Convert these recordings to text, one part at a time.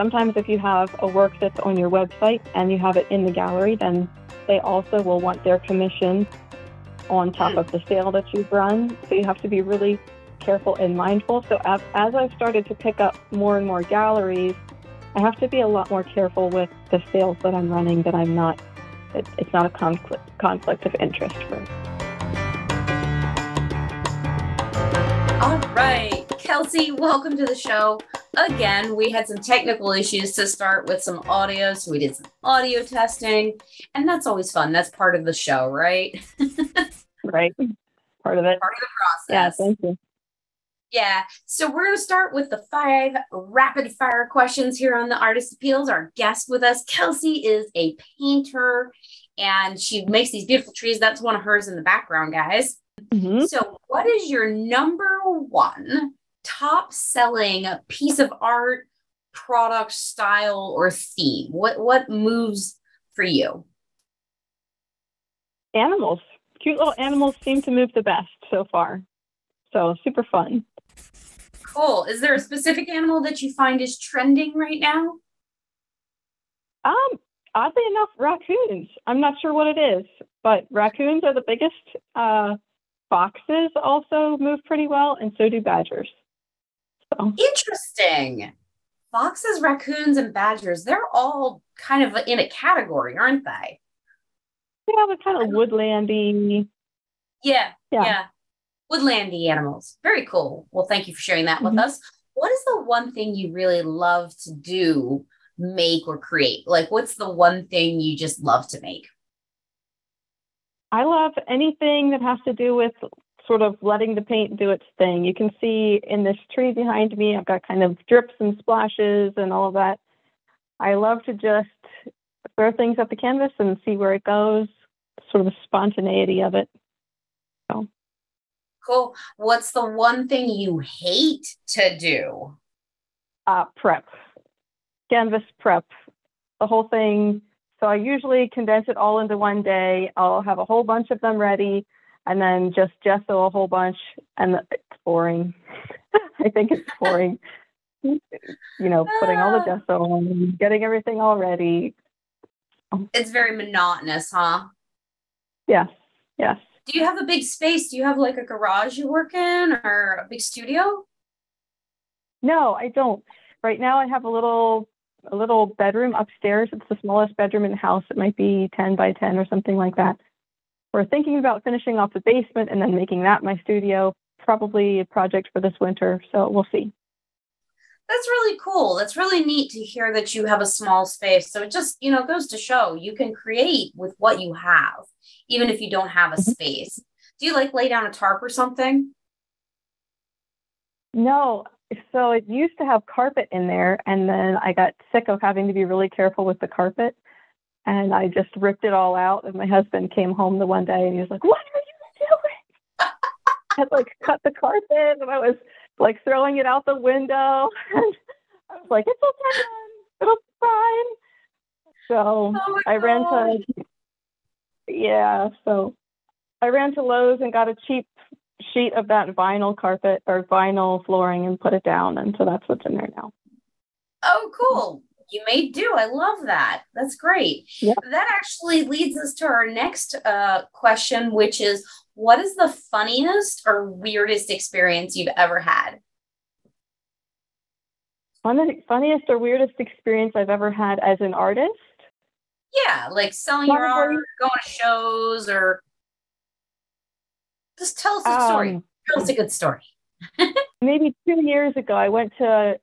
Sometimes if you have a work that's on your website and you have it in the gallery, then they also will want their commission on top of the sale that you've run. So you have to be really careful and mindful. So as I've started to pick up more and more galleries, I have to be a lot more careful with the sales that I'm running, that I'm not, it's not a conflict of interest for me. All right, Kelsey, welcome to the show. Again, we had some technical issues to start with some audio, so we did some audio testing, and that's always fun. That's part of the show, right? Right. Part of it. Part of the process. Yeah, thank you. Yeah, so we're going to start with the 5 rapid fire questions here on the Artist Appeals. Our guest with us, Kelsey, is a painter and she makes these beautiful trees. That's one of hers in the background, guys. Mm-hmm. So what is your number 1 top selling piece of art, product, style, or theme? What moves for you? Animals. Cute little animals seem to move the best so far. So super fun. Cool. Is there a specific animal that you find is trending right now? Oddly enough, raccoons. I'm not sure what it is, but raccoons are the biggest. Foxes also move pretty well, and so do badgers. So. Interesting. Foxes, raccoons, and badgers, they're all kind of in a category, aren't they? Yeah, they're kind of woodlandy. Yeah. Woodlandy animals. Very cool. Well, thank you for sharing that with us. What is the one thing you really love to do, make, or create? Like, what's the one thing you just love to make? I love anything that has to do with sort of letting the paint do its thing. You can see in this tree behind me, I've got kind of drips and splashes and all of that. I love to just throw things at the canvas and see where it goes, sort of the spontaneity of it. So. Cool. What's the one thing you hate to do? Prep. Canvas prep. The whole thing. So I usually condense it all into one day. I'll have a whole bunch of them ready and then just gesso a whole bunch. And it's boring. I think it's boring. You know, putting all the gesso on, getting everything all ready. It's very monotonous, huh? Yes. Yes. Do you have a big space? Do you have like a garage you work in or a big studio? No, I don't. Right now I have a little bedroom upstairs. It's the smallest bedroom in the house. It might be 10 by 10 or something like that. We're thinking about finishing off the basement and then making that my studio, probably a project for this winter. So we'll see. That's really cool. That's really neat to hear that you have a small space. So it just, you know, goes to show you can create with what you have, even if you don't have a space. Do you like lay down a tarp or something? No. So it used to have carpet in there, and then I got sick of having to be really careful with the carpet, and I just ripped it all out. And my husband came home the one day, and he was like, "What are you doing?" I like cut the carpet, and I was like throwing it out the window. And I was like, "It's okay, it'll be fine." So I ran to Lowe's and got a cheap sheet of that vinyl carpet or vinyl flooring and put it down, and so that's what's in there now. Oh, cool. You may do. I love that. That's great. Yep. That actually leads us to our next question, which is, what is the funniest or weirdest experience you've ever had? Funniest or weirdest experience I've ever had as an artist? Yeah, like selling your art, going to shows, or just tell us a story. Tell us a good story. Maybe 2 years ago, I went to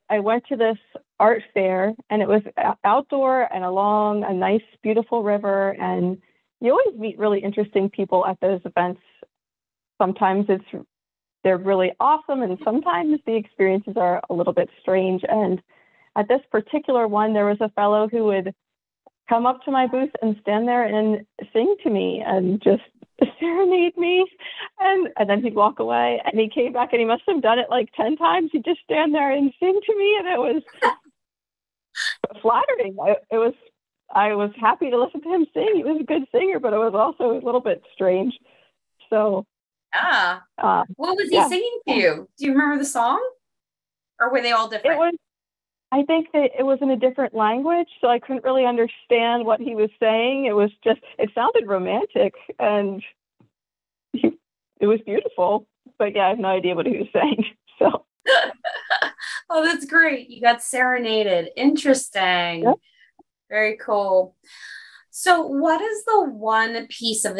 this art fair, and it was outdoor and along a nice, beautiful river. And you always meet really interesting people at those events. Sometimes they're really awesome, and sometimes the experiences are a little bit strange. And at this particular one, there was a fellow who would come up to my booth and stand there and sing to me and just serenade me, and then he'd walk away, and he came back, and he must have done it like 10 times. He'd just stand there and sing to me, and it was flattering. I was happy to listen to him sing. He was a good singer, but it was also a little bit strange. So what was he singing to you? Do you remember the song, or were they all different? It was I think that it was in a different language, so I couldn't really understand what he was saying. It was just, it sounded romantic, and it was beautiful. But yeah, I have no idea what he was saying. So, oh, that's great. You got serenaded. Interesting. Yep. Very cool. So what is the one piece of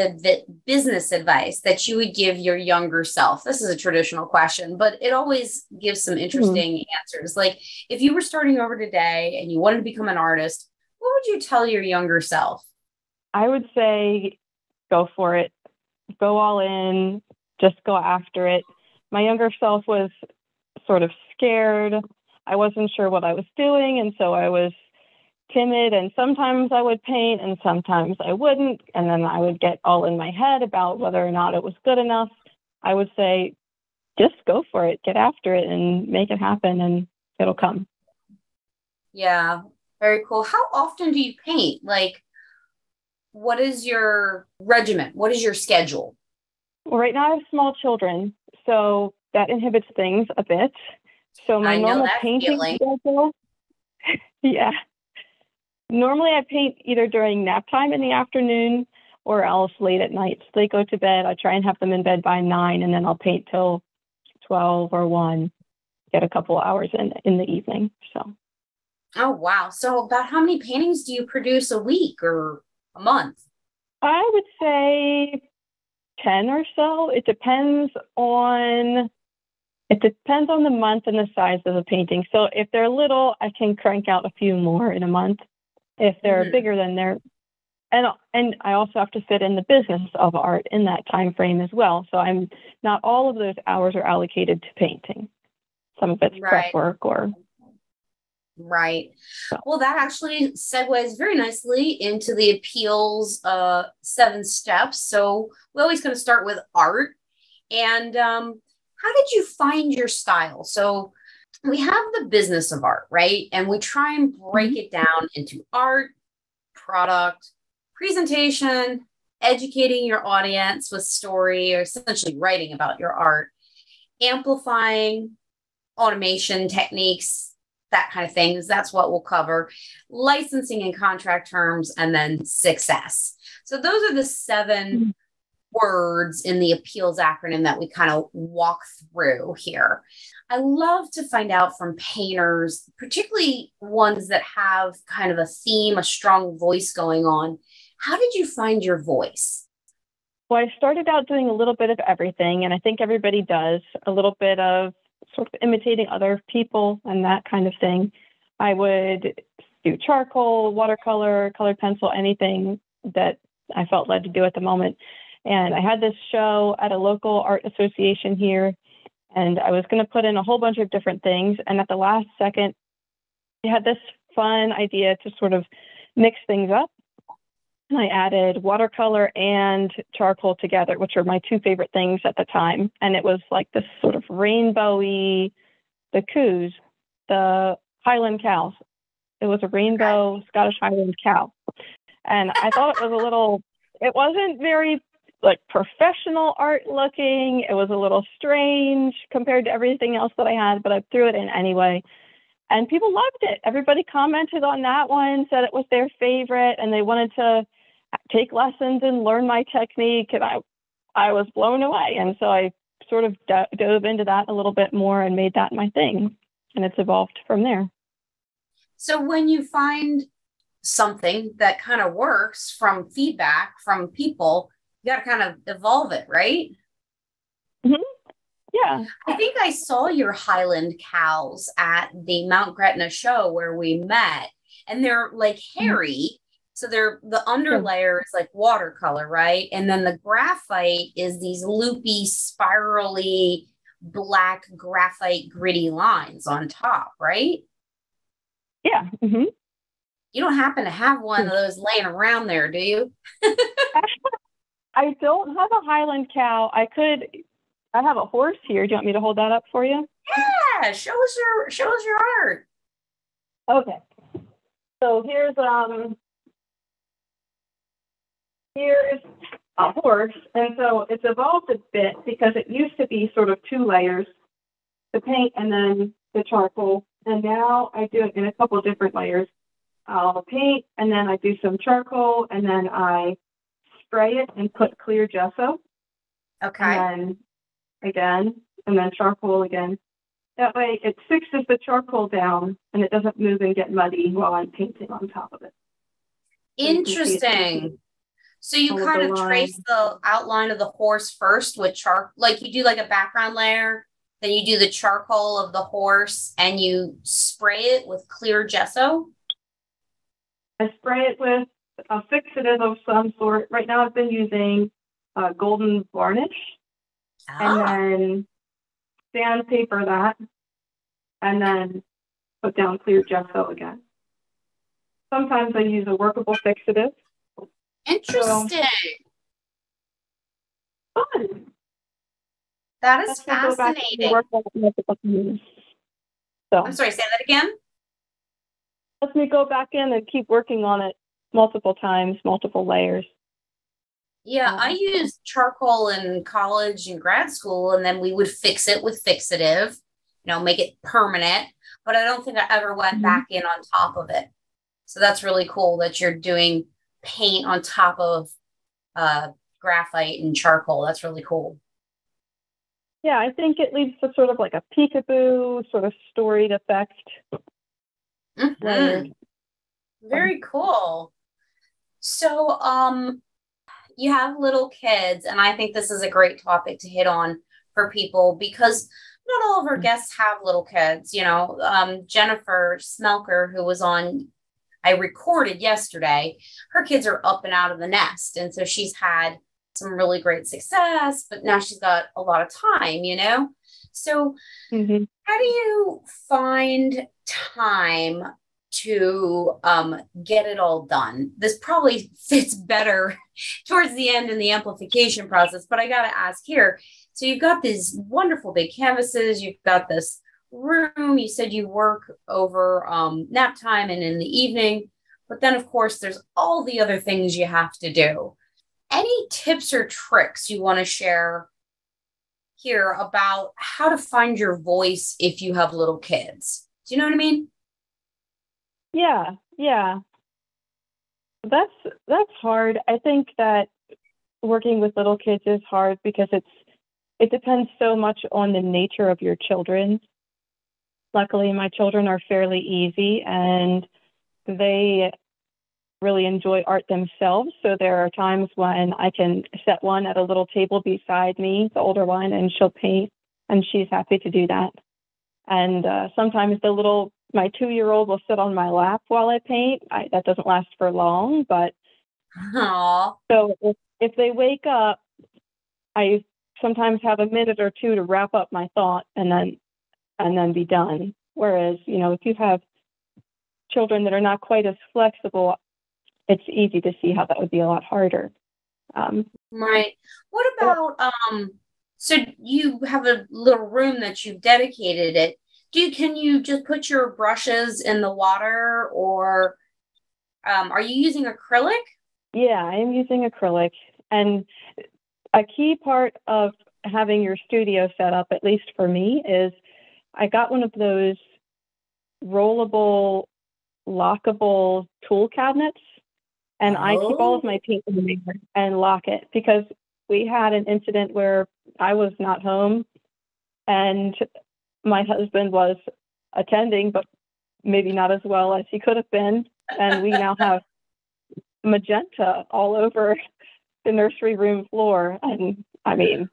business advice that you would give your younger self? This is a traditional question, but it always gives some interesting answers. Like if you were starting over today and you wanted to become an artist, what would you tell your younger self? I would say, go for it. Go all in. Just go after it. My younger self was sort of scared. I wasn't sure what I was doing. And so I was timid, and sometimes I would paint and sometimes I wouldn't, and then I would get all in my head about whether or not it was good enough. I would say, just go for it, get after it and make it happen, and it'll come. Yeah, very cool. How often do you paint? Like, what is your regimen? What is your schedule? Well, right now I have small children, so that inhibits things a bit. So my normal painting schedule, yeah. Normally I paint either during nap time in the afternoon or else late at night. So they go to bed. I try and have them in bed by 9, and then I'll paint till 12 or 1, get a couple hours in the evening. So. Oh, wow. So about how many paintings do you produce a week or a month? I would say 10 or so. It depends on the month and the size of the painting. So if they're little, I can crank out a few more in a month. If they're bigger, then they're, and I also have to fit in the business of art in that time frame as well. So I'm not, all of those hours are allocated to painting. Some of it's prep work or. Right. So. Well, that actually segues very nicely into the appeals 7 steps. So we're always going to start with art. And how did you find your style? So we have the business of art, right? And we try and break it down into art, product, presentation, educating your audience with story, or essentially writing about your art, amplifying, automation techniques, that kind of thing. That's what we'll cover. Licensing and contract terms, and then success. So those are the 7 words in the appeals acronym that we kind of walk through here. I love to find out from painters, particularly ones that have kind of a theme, a strong voice going on. How did you find your voice? Well, I started out doing a little bit of everything, and I think everybody does a little bit of sort of imitating other people and that kind of thing. I would do charcoal, watercolor, colored pencil, anything that I felt led to do at the moment. And I had this show at a local art association here, and I was going to put in a whole bunch of different things. And at the last second, I had this fun idea to sort of mix things up. And I added watercolor and charcoal together, which were my 2 favorite things at the time. And it was like this sort of rainbowy, the coos, the Highland cows. It was a rainbow Scottish Highland cow. And I thought it was a little, it wasn't very like professional art looking. It was a little strange compared to everything else that I had, but I threw it in anyway. And people loved it. Everybody commented on that one, said it was their favorite, and they wanted to take lessons and learn my technique. And I was blown away. And so I sort of dove into that a little bit more and made that my thing. And it's evolved from there. So when you find something that kind of works from feedback from people, you got to kind of evolve it, right? Mm-hmm. Yeah. I think I saw your Highland cows at the Mount Gretna show where we met, and they're like hairy. So they're, the underlayer is like watercolor, right? And then the graphite is these loopy, spirally black graphite gritty lines on top, right? Yeah. Mm-hmm. You don't happen to have one of those laying around there, do you? I don't have a Highland cow. I have a horse here. Do you want me to hold that up for you? Yeah, show us your art. Okay. So here's a horse. And so it's evolved a bit because it used to be sort of 2 layers, the paint and then the charcoal. And now I do it in a couple different layers. I'll paint, and then I do some charcoal, and then I spray it and put clear gesso. Okay. And then again, and then charcoal again. That way it fixes the charcoal down and it doesn't move and get muddy while I'm painting on top of it. Interesting. So you kind of trace the outline of the horse first with charcoal, like you do like a background layer, then you do the charcoal of the horse and you spray it with clear gesso? I spray it with a fixative of some sort. Right now I've been using golden varnish and then sandpaper that and then put down clear gesso again. Sometimes I use a workable fixative. Interesting. So, fun. That is fascinating. So, I'm sorry, say that again? Let me go back in and keep working on it multiple times, multiple layers. Yeah, I used charcoal in college and grad school, and then we would fix it with fixative, you know, make it permanent. But I don't think I ever went back in on top of it. So that's really cool that you're doing paint on top of graphite and charcoal. That's really cool. Yeah, I think it leads to sort of like a peekaboo sort of storied effect. Mm-hmm. Very cool. So you have little kids, and I think this is a great topic to hit on for people because not all of our guests have little kids. You know, Jennifer Smelker, who was on, I recorded yesterday, her kids are up and out of the nest. And so she's had some really great success, but now she's got a lot of time, you know? So how do you find time to get it all done? This probably fits better towards the end in the amplification process, but I got to ask here. So you've got these wonderful big canvases. You've got this room. You said you work over nap time and in the evening, but then of course there's all the other things you have to do. Any tips or tricks you want to share here about how to find your voice if you have little kids? Do you know what I mean? Yeah. That's hard. I think that working with little kids is hard because it depends so much on the nature of your children. Luckily, my children are fairly easy and they really enjoy art themselves. So there are times when I can set one at a little table beside me, the older one, and she'll paint and she's happy to do that. And sometimes my 2-year-old will sit on my lap while I paint. That doesn't last for long, but so if they wake up, I sometimes have a minute or two to wrap up my thought and then be done. Whereas, you know, if you have children that are not quite as flexible, it's easy to see how that would be a lot harder. Right. What about, so you have a little room that you've dedicated it. Can you just put your brushes in the water or are you using acrylic? Yeah, I am using acrylic. And a key part of having your studio set up, at least for me, is I got one of those rollable, lockable tool cabinets, and I keep all of my paint in there and lock it because we had an incident where I was not home and my husband was attending, but maybe not as well as he could have been. And we now have magenta all over the nursery room floor. And I mean,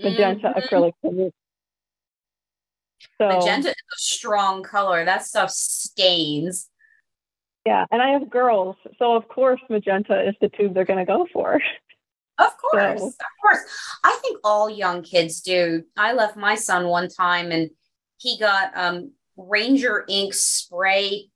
magenta acrylic paint. So, magenta is a strong color. That stuff stains. Yeah, and I have girls, so of course magenta is the tube they're going to go for. Of course, so. Of course. I think all young kids do. I left my son one time, and he got Ranger ink spray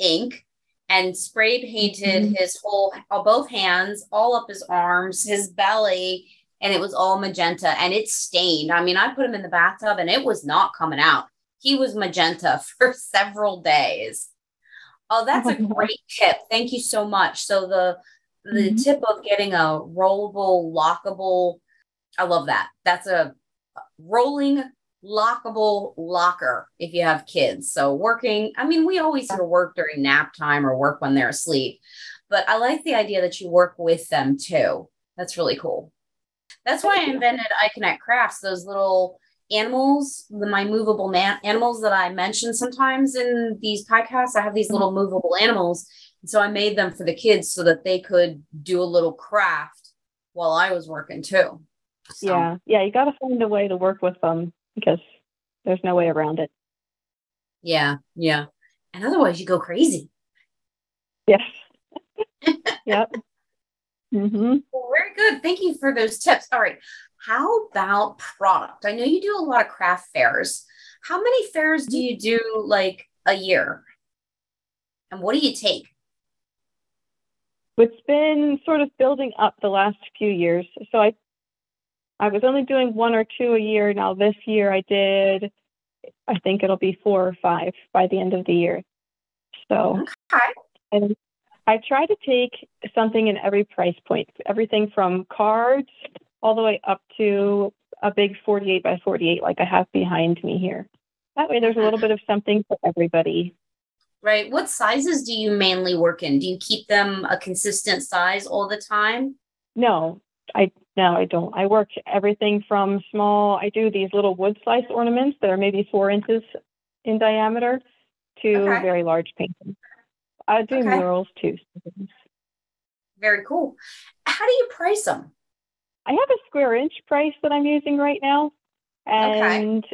ink and spray painted his whole, both hands, all up his arms, his belly. And it was all magenta and it stained. I mean, I put him in the bathtub and it was not coming out. He was magenta for several days. Oh, that's a great tip. Thank you so much. So the tip of getting a rollable, lockable, I love that. That's a rolling, lockable locker if you have kids. So working, I mean, we always sort of work during nap time or work when they're asleep, but I like the idea that you work with them too. That's really cool. That's why I invented iConnect Crafts, those little animals, my movable animals that I mention sometimes in these podcasts. I have these little movable animals. And so I made them for the kids so that they could do a little craft while I was working too. So. Yeah. You got to find a way to work with them because there's no way around it. Yeah. And otherwise you go crazy. Yes. Yep. Mm-hmm. Well, very good. Thank you for those tips. All right. How about product? I know you do a lot of craft fairs. How many fairs do you do like a year? And what do you take? It's been sort of building up the last few years. So I was only doing one or two a year. Now this year I think it'll be 4 or 5 by the end of the year. So okay. And I try to take something in every price point, everything from cards all the way up to a big 48 by 48 like I have behind me here. That way there's a little bit of something for everybody. Right. What sizes do you mainly work in? Do you keep them a consistent size all the time? No, I don't. I work everything from small. I do these little wood slice ornaments that are maybe 4 inches in diameter to very large paintings. I do murals too. Very cool. How do you price them? I have a square inch price that I'm using right now. And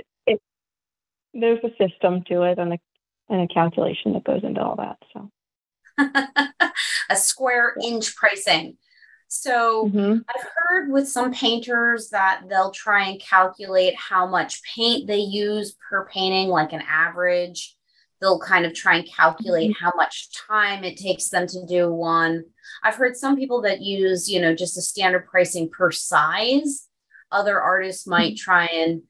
there's a system to it and a calculation that goes into all that. So a square inch pricing. So I've heard with some painters that they'll try and calculate how much paint they use per painting, like an average. They'll kind of try and calculate how much time it takes them to do one. I've heard some people that use, just a standard pricing per size. Other artists might try and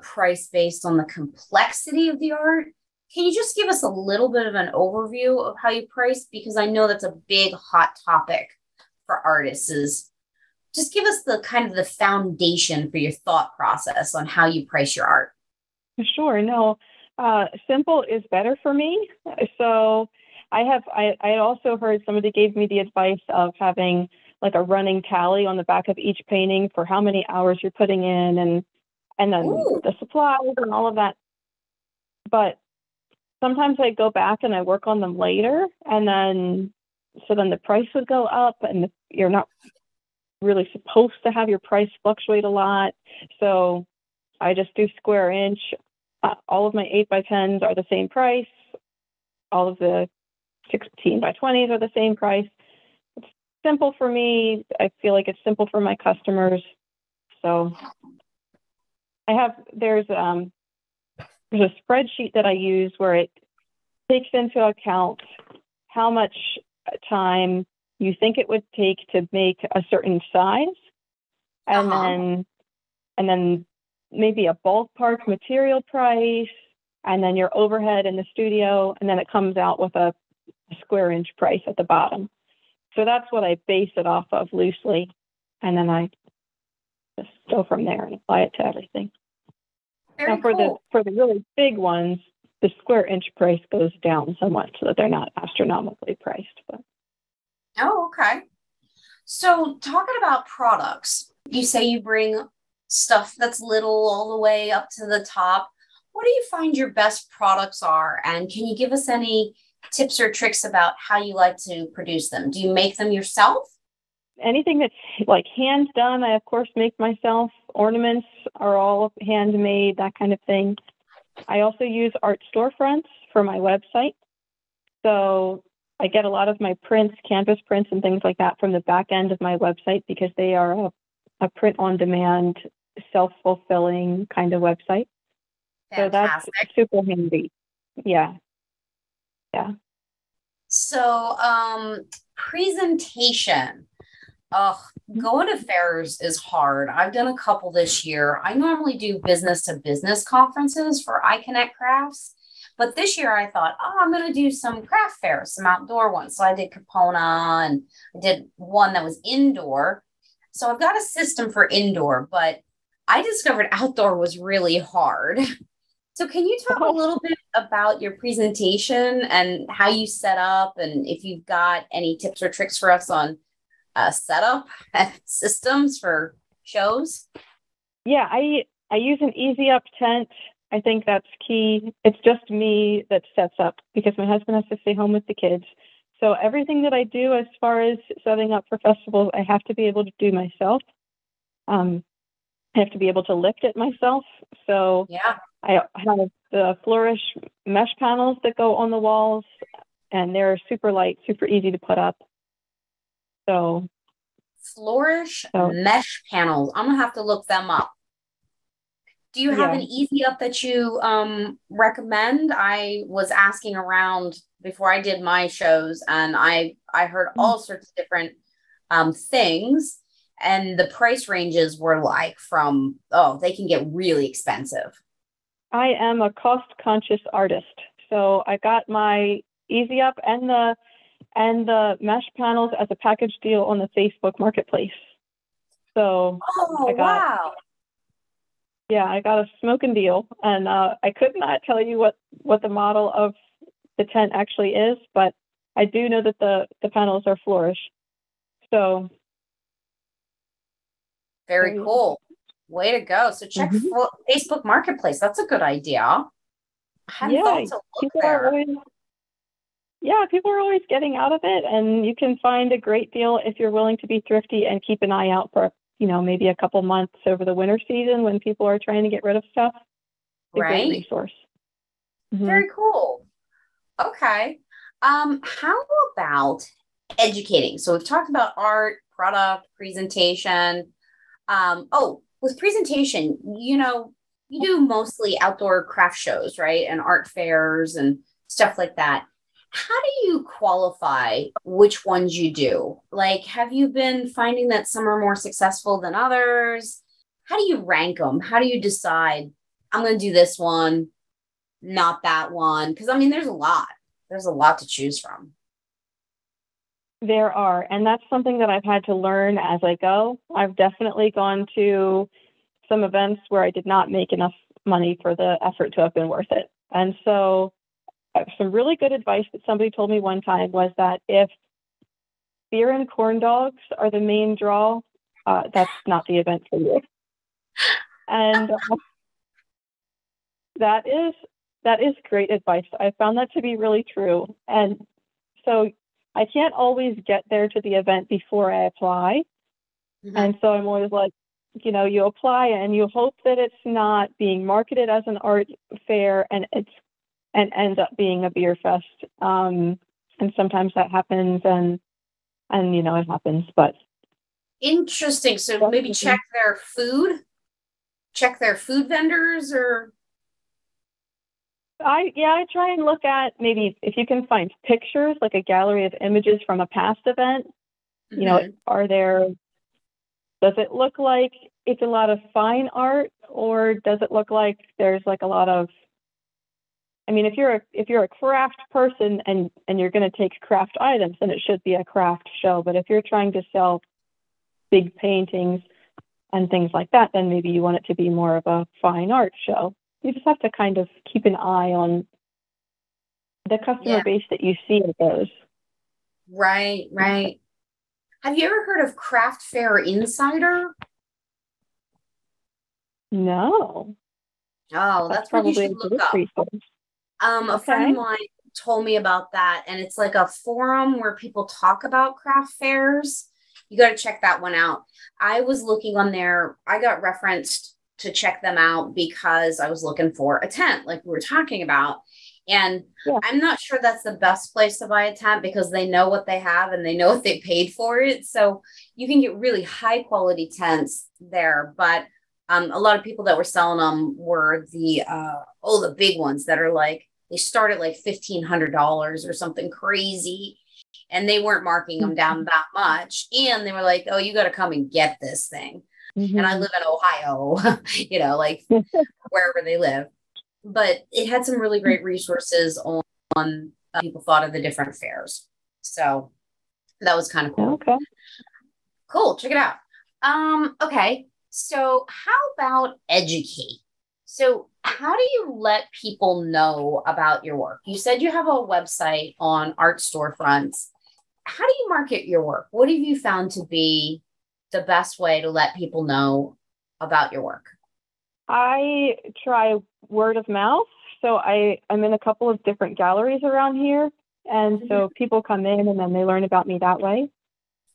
price based on the complexity of the art. Can you just give us a little bit of an overview of how you price? Because I know that's a big hot topic for artists. Is just give us the kind of the foundation for your thought process on how you price your art. Sure. No, simple is better for me. So I also heard somebody gave me the advice of having like a running tally on the back of each painting for how many hours you're putting in and then the supplies and all of that. But sometimes I go back and I work on them later, and then the price would go up, and you're not really supposed to have your price fluctuate a lot. So I just do square inch. All of my 8x10s are the same price. All of the 16x20s are the same price. It's simple for me. I feel like it's simple for my customers. So there's a spreadsheet that I use where it takes into account how much time you think it would take to make a certain size, and then maybe a ballpark material price, and then your overhead in the studio, and then it comes out with a square inch price at the bottom. So that's what I base it off of loosely, and then I just go from there and apply it to everything. For the really big ones, the square inch price goes down so much so that they're not astronomically priced. But. Oh, okay. So talking about products, you say you bring stuff that's little all the way up to the top. What do you find your best products are? And can you give us any tips or tricks about how you like to produce them? Do you make them yourself? Anything that's like hand done, I of course make myself. Ornaments are all handmade, that kind of thing. I also use Art Storefronts for my website. So I get a lot of my prints, canvas prints and things like that from the back end of my website because they are a print-on-demand, self-fulfilling kind of website. Fantastic. So that's super handy. Yeah. So presentation. Going to fairs is hard. I've done a couple this year. I normally do business-to-business conferences for iConnect Crafts, but this year I thought, I'm going to do some craft fairs, some outdoor ones. So I did Capona, and I did one that was indoor. So I've got a system for indoor, but I discovered outdoor was really hard. So can you talk a little bit about your presentation and how you set up, and if you've got any tips or tricks for us on setup and systems for shows? Yeah, I use an easy up tent. I think that's key. It's just me that sets up because my husband has to stay home with the kids. So everything that I do as far as setting up for festivals, I have to be able to do myself. I have to be able to lift it myself. So yeah, I have the Flourish mesh panels that go on the walls, and they're super light, super easy to put up. So Flourish mesh panels. I'm gonna have to look them up. Do you have an easy up that you recommend? I was asking around before I did my shows, and I heard all sorts of different things, and the price ranges were like from, they can get really expensive. I am a cost conscious artist. So I got my easy up and the mesh panels as a package deal on the Facebook Marketplace. So I got a smoking deal, and I could not tell you what the model of the tent actually is, but I do know that the panels are Flourish. So very cool. Way to go. So check Facebook Marketplace. That's a good idea. I hadn't thought to look there. People are always getting out of it, and you can find a great deal if you're willing to be thrifty and keep an eye out for, maybe a couple months over the winter season when people are trying to get rid of stuff. Right. A great resource. Mm-hmm. Very cool. Okay. How about educating? So we've talked about art, product, presentation. With presentation, you do mostly outdoor craft shows, right? And art fairs and stuff like that. How do you qualify which ones you do? Like, have you been finding that some are more successful than others? How do you rank them? How do you decide, I'm going to do this one, not that one? Because, there's a lot. There's a lot to choose from. There are. And that's something that I've had to learn as I go. I've definitely gone to some events where I did not make enough money for the effort to have been worth it. And so some really good advice that somebody told me one time was that if beer and corn dogs are the main draw, that's not the event for you. And that is great advice. I found that to be really true. And so I can't always get there to the event before I apply. Mm-hmm. And so I'm always like, you apply and you hope that it's not being marketed as an art fair and it's and ends up being a beer fest. And sometimes that happens and it happens, but. Interesting. So maybe check their food vendors or. I try and look at maybe if you can find pictures, like a gallery of images from a past event, mm-hmm. Does it look like it's a lot of fine art, or does it look like there's like a lot of, if you're a craft person and you're going to take craft items, then it should be a craft show. But if you're trying to sell big paintings and things like that, then maybe you want it to be more of a fine art show. You just have to kind of keep an eye on the customer base that you see at those. Right, right. Have you ever heard of Craft Fair Insider? No. Oh, that's probably what you should look up. Resource. A friend of mine told me about that, and it's like a forum where people talk about craft fairs. You got to check that one out. I was looking on there. I got referenced to check them out because I was looking for a tent, like we were talking about. And I'm not sure that's the best place to buy a tent because they know what they have and they know what they paid for it. So you can get really high quality tents there, but a lot of people that were selling them were the big ones that are like, they start at like $1,500 or something crazy, and they weren't marking them down that much. And they were like, oh, you got to come and get this thing. Mm-hmm. And I live in Ohio, wherever they live, but it had some really great resources on people thought of the different fairs. So that was kind of cool. Okay. Cool. Check it out. Okay. So how about educate? So how do you let people know about your work? You said you have a website on Art Storefronts. How do you market your work? What have you found to be the best way to let people know about your work? I try word of mouth. So I'm in a couple of different galleries around here. And so people come in and then they learn about me that way.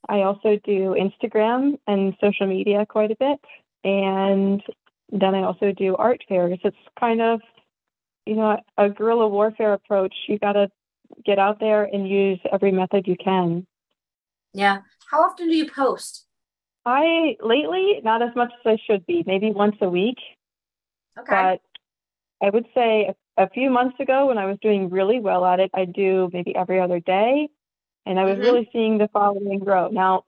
I also do Instagram and social media quite a bit. And then I also do art fairs. It's kind of, you know, a guerrilla warfare approach. You got to get out there and use every method you can. Yeah. How often do you post? Lately, not as much as I should be, maybe once a week. Okay. But I would say a few months ago when I was doing really well at it, I'd do maybe every other day. And I was really seeing the following grow. Now,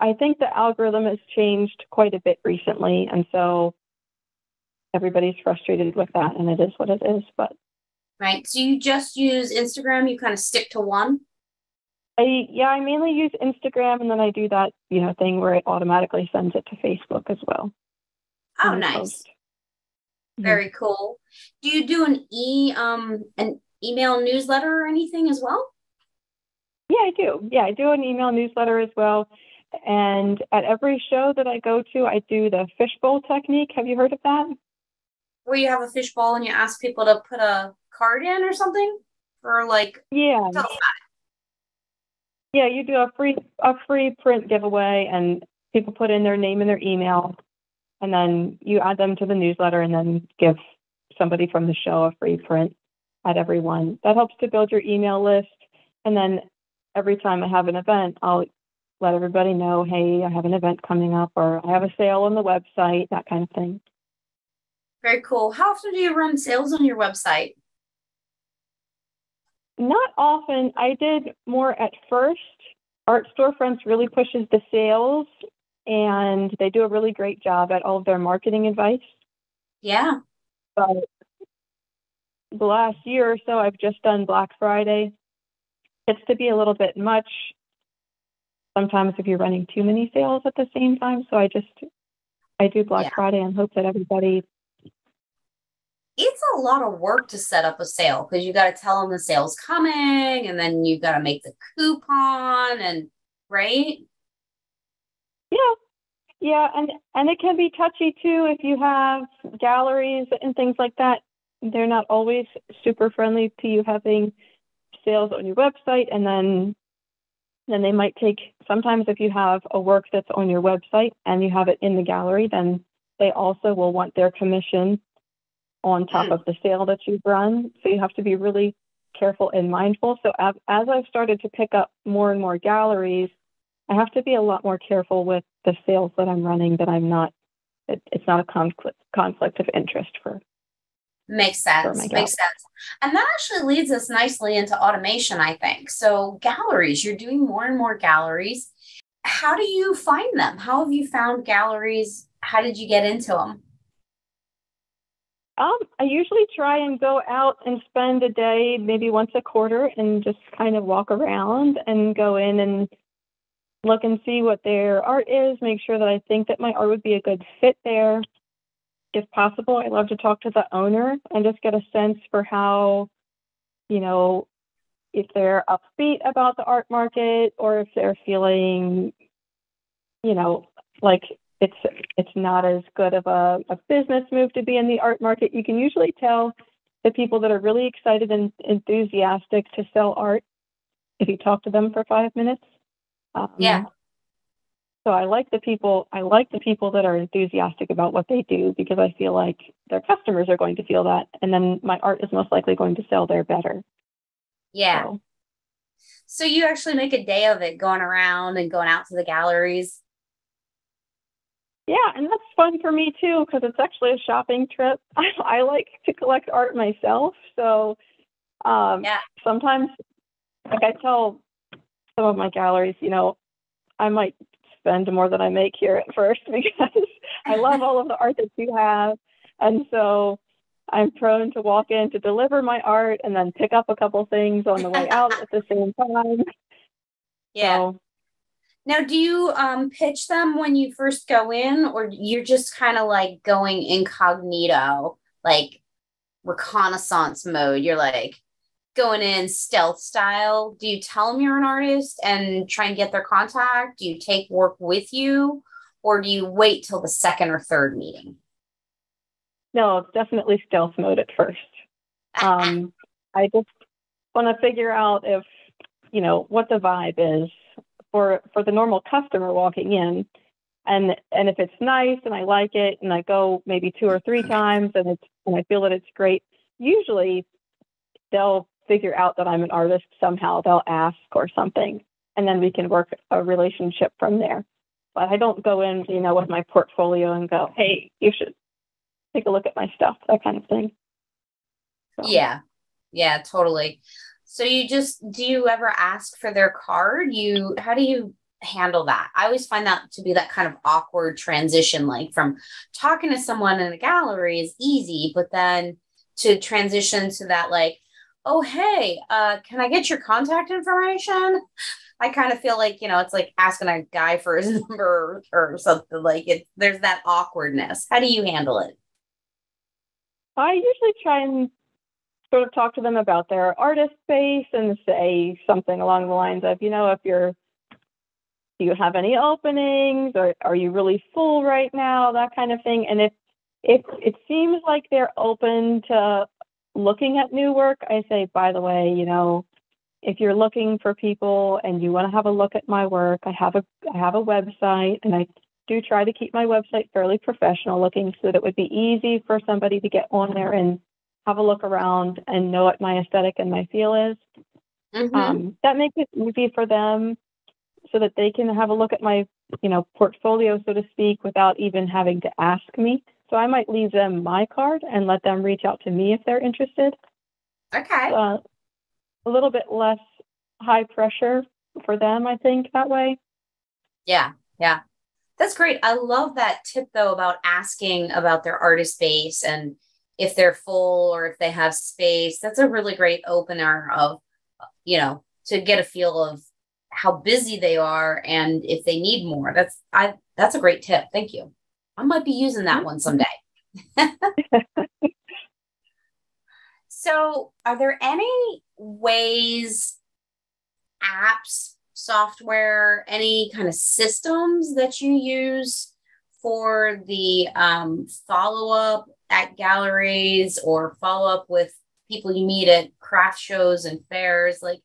I think the algorithm has changed quite a bit recently. And so everybody's frustrated with that. And it is what it is. But right. So you just use Instagram? You kind of stick to one? I mainly use Instagram. And then I do that, you know, thing where it automatically sends it to Facebook as well. Oh, nice. Very cool. Do you do an email newsletter or anything as well? Yeah, I do. Yeah, I do an email newsletter as well. And at every show that I go to, I do the fishbowl technique. Have you heard of that? Where you have a fishbowl and you ask people to put a card in or something? Or like, yeah. Tell them about it. Yeah, you do a free print giveaway and people put in their name and their email. And then you add them to the newsletter and then give somebody from the show a free print at every one. That helps to build your email list. And then every time I have an event, I'll let everybody know, hey, I have an event coming up or I have a sale on the website, that kind of thing. Very cool. How often do you run sales on your website? Not often. I did more at first. Art Storefronts really pushes the sales. And they do a really great job at all of their marketing advice. Yeah. But the last year or so, I've just done Black Friday. It's to be a little bit much sometimes if you're running too many sales at the same time. So I do Black Friday and hope that everybody. It's a lot of work to set up a sale because you got to tell them the sale's coming and then you got to make the coupon and right. Yeah, and it can be touchy too if you have galleries and things like that. They're not always super friendly to you having sales on your website, and then they might take, sometimes if you have a work that's on your website and you have it in the gallery, then they also will want their commission on top of the sale that you've run. So you have to be really careful and mindful. So as I've started to pick up more and more galleries, I have to be a lot more careful with the sales that I'm running, that it's not a conflict of interest for. Makes sense. Makes sense. And that actually leads us nicely into automation, I think. So galleries, you're doing more and more galleries. How do you find them? How have you found galleries? How did you get into them? I usually try and go out and spend a day, maybe once a quarter, and just kind of walk around and go in and look and see what their art is, make sure that I think that my art would be a good fit there. If possible, I love to talk to the owner and just get a sense for how, you know, if they're upbeat about the art market or if they're feeling, you know, like it's not as good of a business move to be in the art market. You can usually tell the people that are really excited and enthusiastic to sell art if you talk to them for 5 minutes. So I like the people that are enthusiastic about what they do, because I feel like their customers are going to feel that. And then my art is most likely going to sell there better. Yeah. So you actually make a day of it, going around and going out to the galleries. Yeah. And that's fun for me too, because it's actually a shopping trip. I like to collect art myself. So sometimes like I tell some of my galleries, you know, I might spend more than I make here at first because I love all of the art that you have. And so I'm prone to walk in to deliver my art and then pick up a couple things on the way out at the same time. Yeah. So, Now, do you pitch them when you first go in, or you're just kind of like going incognito, like reconnaissance mode? You're like going in stealth style. Do you tell them you're an artist and try and get their contact? Do you take work with you, or do you wait till the second or third meeting? No, definitely stealth mode at first. I just want to figure out if, you know, what the vibe is for the normal customer walking in. And if it's nice and I like it and I go maybe 2 or 3 times and I feel that it's great, usually they'll figure out that I'm an artist somehow. They'll ask or something, and then we can work a relationship from there. But I don't go in, you know, with my portfolio and go, hey, you should take a look at my stuff, that kind of thing. So. Yeah, totally. So do you ever ask for their card? How do you handle that? I always find that to be that kind of awkward transition, like from talking to someone in a gallery is easy, but then to transition to that, like, oh, hey, can I get your contact information? I kind of feel like, you know, it's like asking a guy for his number or something, like it. There's that awkwardness. How do you handle it? I usually try and sort of talk to them about their artist space and say something along the lines of, you know, do you have any openings, or are you really full right now? That kind of thing. And if it seems like they're open to looking at new work, I say, by the way, you know, if you're looking for people and you want to have a look at my work, I have a website, and I do try to keep my website fairly professional looking so that it would be easy for somebody to get on there and have a look around and know what my aesthetic and my feel is. Mm-hmm. That makes it easy for them so that they can have a look at my, you know, portfolio, so to speak, without even having to ask me. So I might leave them my card and let them reach out to me if they're interested. Okay. A little bit less high pressure for them, I think, that way. Yeah. That's great. I love that tip, though, about asking about their artist space and if they're full or if they have space. That's a really great opener of, you know, to get a feel of how busy they are and if they need more. That's a great tip. Thank you. I might be using that one someday. So are there any ways, apps, software, any kind of systems that you use for the follow-up at galleries or follow-up with people you meet at craft shows and fairs? Like,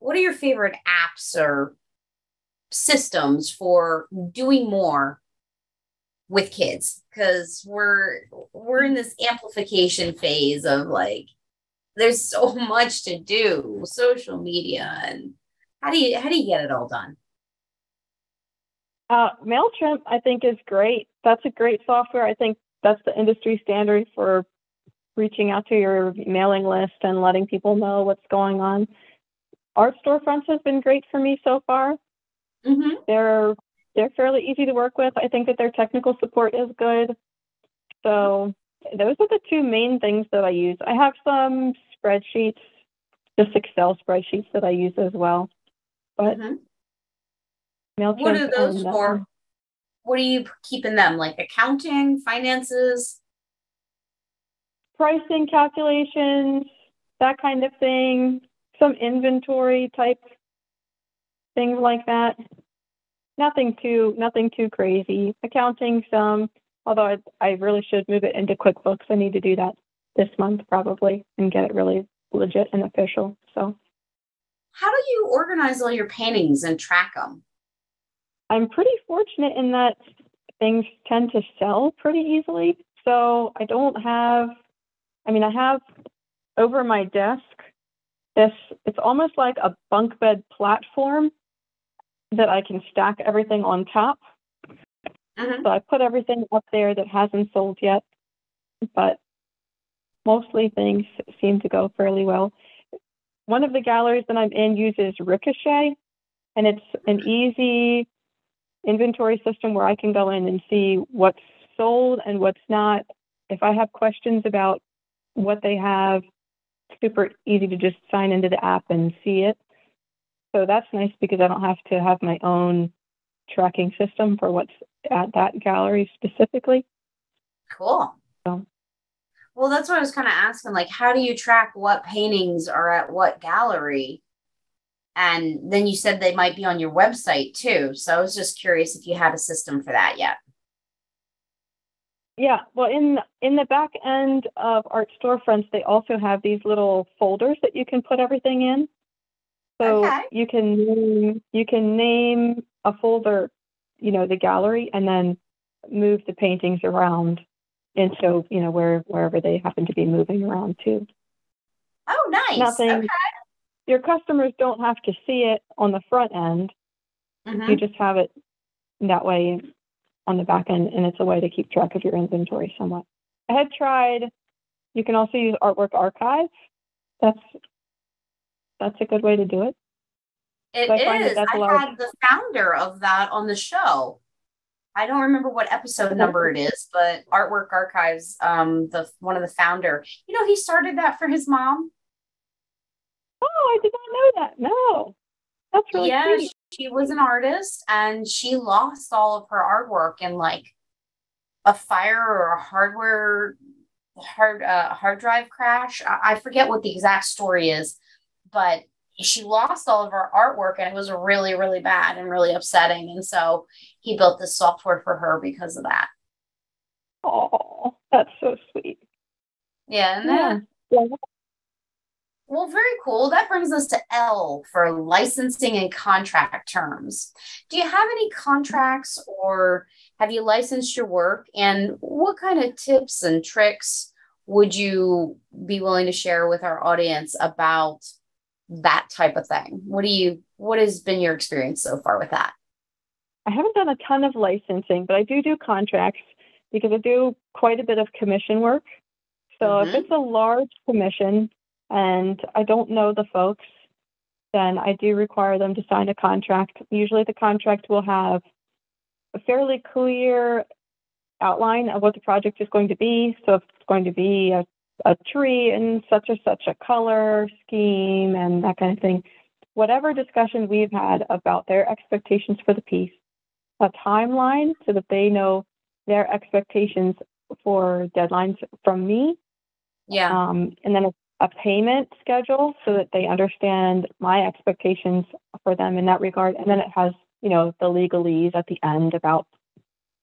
what are your favorite apps or systems for doing more with kids? Because we're in this amplification phase of, like, there's so much to do, social media, and how do you get it all done? MailChimp, I think, is great. That's a great software. I think that's the industry standard for reaching out to your mailing list and letting people know what's going on. Art Storefronts has been great for me so far. Mm-hmm. They're fairly easy to work with. I think that their technical support is good. So those are the two main things that I use. I have some spreadsheets, just Excel spreadsheets that I use as well. But MailChimp, what are those for? What are you keeping them? Like accounting, finances? Pricing calculations, that kind of thing. Some inventory type things like that. Nothing too crazy. Accounting some, although I really should move it into QuickBooks. I need to do that this month probably and get it really legit and official. So, how do you organize all your paintings and track them? I'm pretty fortunate in that things tend to sell pretty easily. So I don't have, I mean, I have over my desk this, it's almost like a bunk bed platform that I can stack everything on top. Mm-hmm. So I put everything up there that hasn't sold yet, but mostly things seem to go fairly well. One of the galleries that I'm in uses Ricochet, and it's an easy inventory system where I can go in and see what's sold and what's not. If I have questions about what they have, super easy to just sign into the app and see it. So that's nice because I don't have to have my own tracking system for what's at that gallery specifically. Cool. So. Well, that's what I was kind of asking. Like, how do you track what paintings are at what gallery? And then you said they might be on your website too. So I was just curious if you had a system for that yet. Yeah, well, in the back end of Art Storefronts, they also have these little folders that you can put everything in. So okay. you can name a folder, you know, the gallery, and then move the paintings around, and so you know wherever they happen to be moving around to. Oh, nice. Nothing. Okay. Your customers don't have to see it on the front end. Mm-hmm. You just have it that way on the back end, and it's a way to keep track of your inventory somewhat. I had tried. You can also use Artwork Archives. That's a good way to do it. It is. I had the founder of that on the show. I don't remember what episode number it is, but Artwork Archives, one of the founder, you know, he started that for his mom. Oh, I did not know that. No. That's really sweet. Yeah, she was an artist, and she lost all of her artwork in like a fire or a hard drive crash. I forget what the exact story is, but she lost all of her artwork, and it was really, really bad and really upsetting. And so he built this software for her because of that. Oh, that's so sweet. Yeah. Yeah. Well, very cool. That brings us to L for licensing and contract terms. Do you have any contracts, or have you licensed your work? And what kind of tips and tricks would you be willing to share with our audience about that type of thing? What has been your experience so far with that? I haven't done a ton of licensing, but I do contracts because I do quite a bit of commission work. So if it's a large commission and I don't know the folks, then I do require them to sign a contract. Usually the contract will have a fairly clear outline of what the project is going to be. So if it's going to be a tree in such and such a color scheme and that kind of thing, whatever discussion we've had about their expectations for the piece, a timeline so that they know their expectations for deadlines from me. Yeah. And then a payment schedule so that they understand my expectations for them in that regard. And then it has, you know, the legalese at the end about,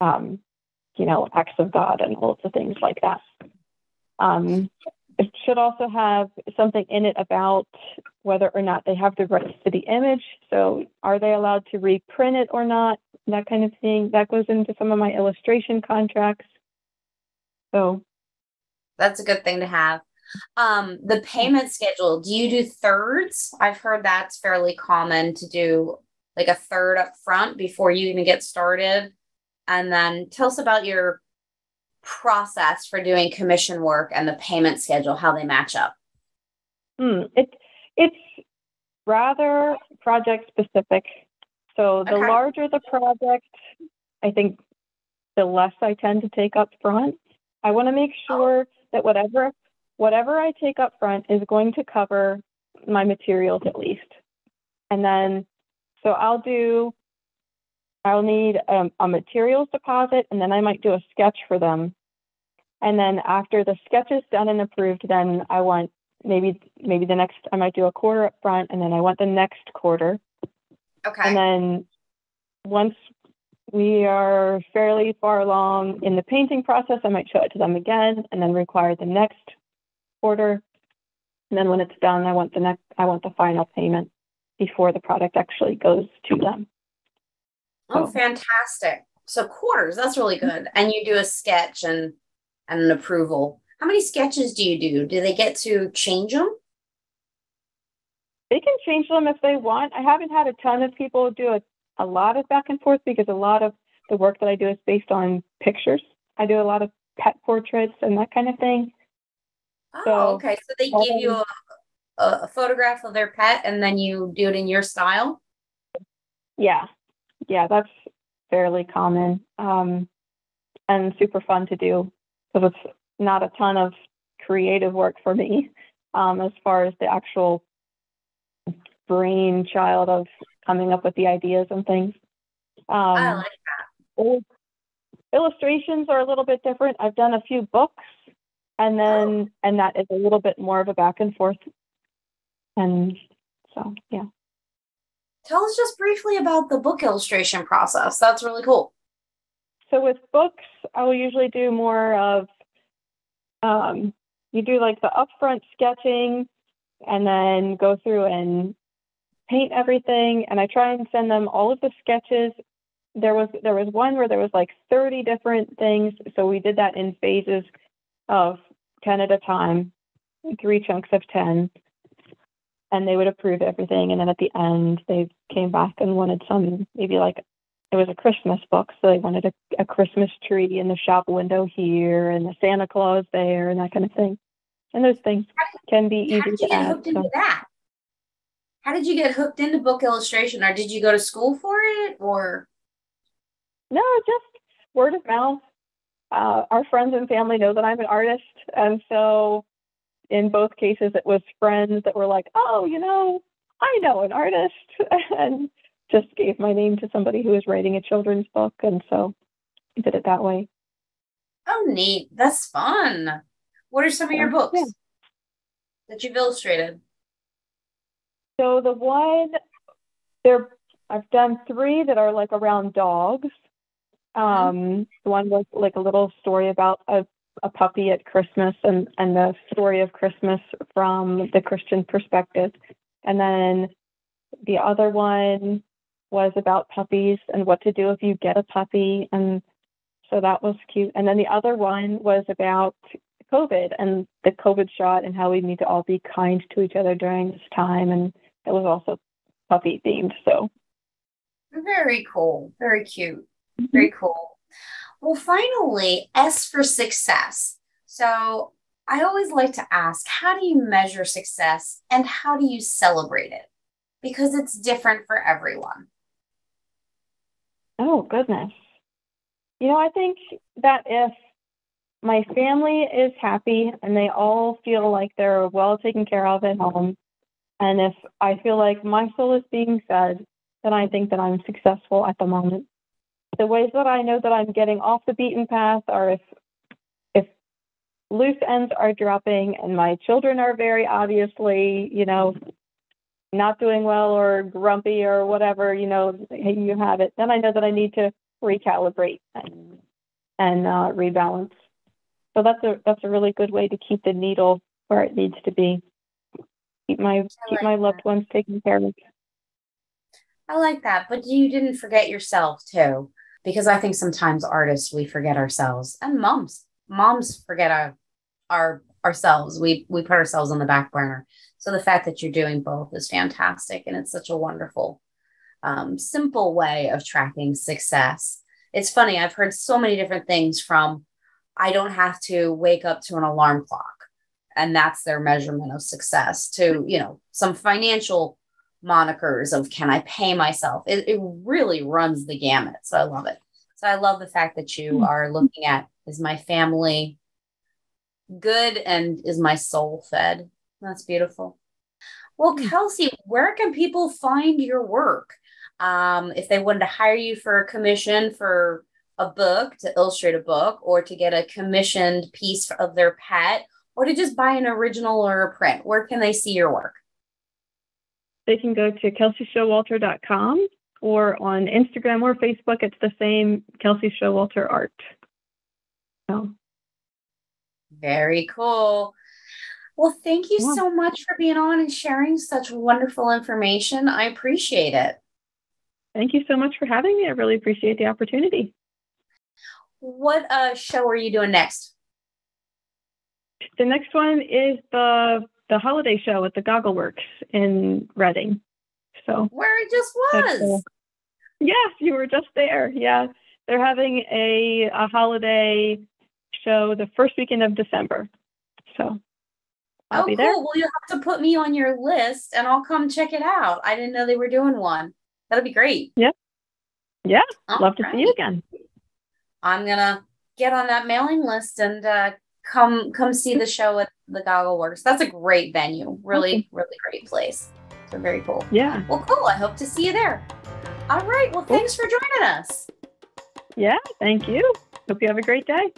you know, acts of God and all of the things like that. It should also have something in it about whether or not they have the rights to the image. So are they allowed to reprint it or not? That kind of thing. That goes into some of my illustration contracts. So that's a good thing to have. The payment schedule, do you do thirds? I've heard that's fairly common to do like a third up front before you even get started. And then tell us about your process for doing commission work and the payment schedule, how they match up. It's rather project specific. So the larger the project, I think the less I tend to take up front. I want to make sure that whatever I take up front is going to cover my materials at least. And then, so I'll need a materials deposit, and then I might do a sketch for them. And then after the sketch is done and approved, then I want maybe the next, I might do a quarter up front, and then I want the next quarter. Okay. And then once we are fairly far along in the painting process, I might show it to them again and then require the next quarter. And then when it's done, I want the final payment before the product actually goes to them. Oh, fantastic. So quarters, that's really good. And you do a sketch and an approval. How many sketches do you do? Do they get to change them? They can change them if they want. I haven't had a ton of people do a lot of back and forth because a lot of the work that I do is based on pictures. I do a lot of pet portraits and that kind of thing. Oh, okay. So they give you a photograph of their pet and then you do it in your style? Yeah. Yeah, that's fairly common and super fun to do because it's not a ton of creative work for me as far as the actual brainchild of coming up with the ideas and things. I like that. Illustrations are a little bit different. I've done a few books, and then and that is a little bit more of a back and forth. And so, yeah. Tell us just briefly about the book illustration process. That's really cool. So with books, I will usually do more of, you do like the upfront sketching and then go through and paint everything. And I try and send them all of the sketches. There was one where there was like 30 different things. So we did that in phases of 10 at a time, 3 chunks of 10. And they would approve everything. And then at the end, they came back and wanted some, maybe like, it was a Christmas book. So they wanted a Christmas tree in the shop window here and the Santa Claus there and that kind of thing. And those things can be easy to add. How did you get hooked into book illustration? Or did you go to school for it? Or no, just word of mouth. Our friends and family know that I'm an artist. And so in both cases, it was friends that were like, oh, you know, I know an artist, and just gave my name to somebody who was writing a children's book. And so I did it that way. Oh, neat. That's fun. What are some of your books that you've illustrated? So the one there, I've done 3 that are like around dogs. The one was like a little story about a puppy at Christmas and the story of Christmas from the Christian perspective. And then the other one was about puppies and what to do if you get a puppy. And so that was cute. And then the other one was about COVID and the COVID shot and how we need to all be kind to each other during this time. And it was also puppy themed. So very cool. Very cute. Very cool. Well, finally, S for success. So I always like to ask, how do you measure success and how do you celebrate it? Because it's different for everyone. Oh, goodness. You know, I think that if my family is happy and they all feel like they're well taken care of at home, and if I feel like my soul is being fed, then I think that I'm successful at the moment. The ways that I know that I'm getting off the beaten path are if loose ends are dropping and my children are very obviously, you know, not doing well or grumpy or whatever, you know, you have it. Then I know that I need to recalibrate and rebalance. So that's a really good way to keep the needle where it needs to be. Keep my loved ones taken care of. I like that. But you didn't forget yourself too. Because I think sometimes artists, we forget ourselves, and moms forget ourselves. We put ourselves on the back burner. So the fact that you're doing both is fantastic. And it's such a wonderful, simple way of tracking success. It's funny. I've heard so many different things from, I don't have to wake up to an alarm clock, and that's their measurement of success, to, you know, some financial monikers of, can I pay myself? It really runs the gamut. So I love it. So I love the fact that you are looking at, is my family good and is my soul fed? That's beautiful. Well, Kelsey, where can people find your work? If they wanted to hire you for a commission for a book, to illustrate a book, or to get a commissioned piece of their pet, or to just buy an original or a print, where can they see your work? They can go to KelseyShowalter.com or on Instagram or Facebook. It's the same, Kelsey Showalter Art. So. Very cool. Well, thank you so much for being on and sharing such wonderful information. I appreciate it. Thank you so much for having me. I really appreciate the opportunity. What show are you doing next? The next one is the holiday show at the Goggle Works in Reading. So where it just was. Yes, you were just there. Yeah. They're having a holiday show the first weekend of December. So I'll be there. Well, you'll have to put me on your list and I'll come check it out. I didn't know they were doing one. That'll be great. Yeah. Yeah. Love to see you again. I'm going to get on that mailing list and come see the show at the Goggle Works. That's a great venue. Really, really great place. So very cool. Yeah. Well, cool. I hope to see you there. All right. Well, thanks for joining us. Yeah, thank you. Hope you have a great day.